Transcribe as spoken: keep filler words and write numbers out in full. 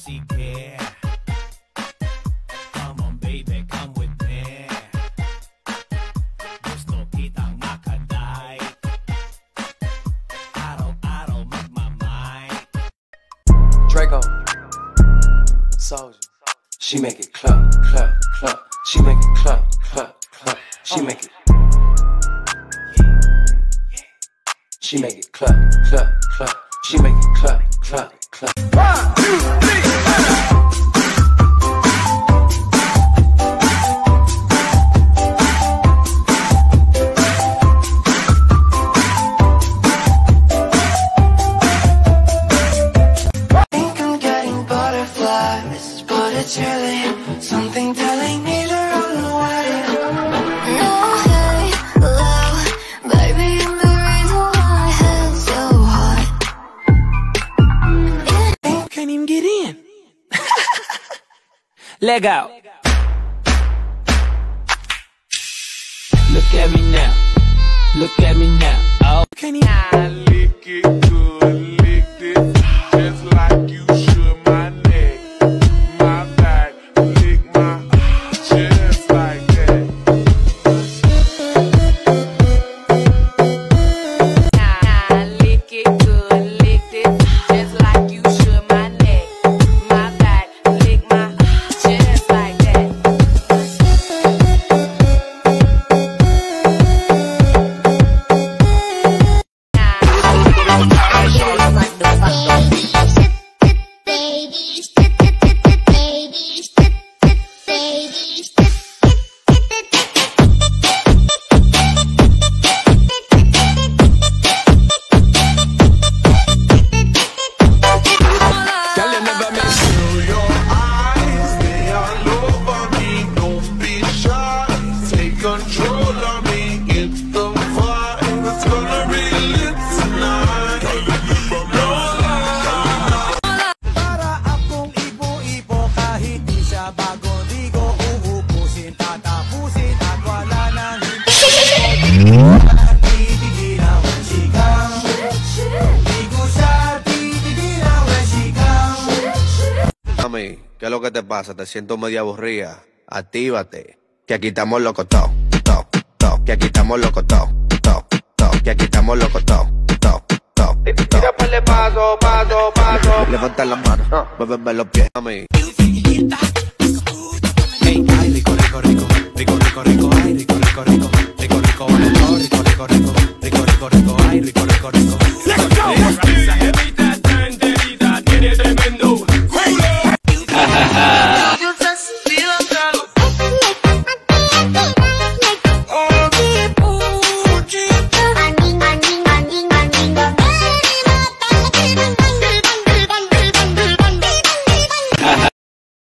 pussy care. Come on baby, come with me. Gusto kitang makadai. Araw-araw magmamay. Draco Soldier. She make it cluck, cluck, cluck. She make it cluck, cluck, cluck. She make it. She make it clap, clap, clap. She make it clap, clap, clap. One, two, three, four. I think I'm getting butterfly, Missus Butticelli. Something telling me to run away. No, hey, hello, baby. I'm get in. Leg out. Look at me now. Look at me now. Oh, can you? I lick it good, lick it just like you should. My neck, my back, lick my chest like that. I lick it good, lick it just like you should. My Mami, ¿qué es lo que te pasa? Te siento medio aburrida. Actívate. Que aquí estamos locos todos, todos, todos. Que aquí estamos locos todos, todos, todos. Que aquí estamos locos todos, todos, todos. Tira por el paso, paso, paso. Levanta las manos, muéveme los pies. Mami.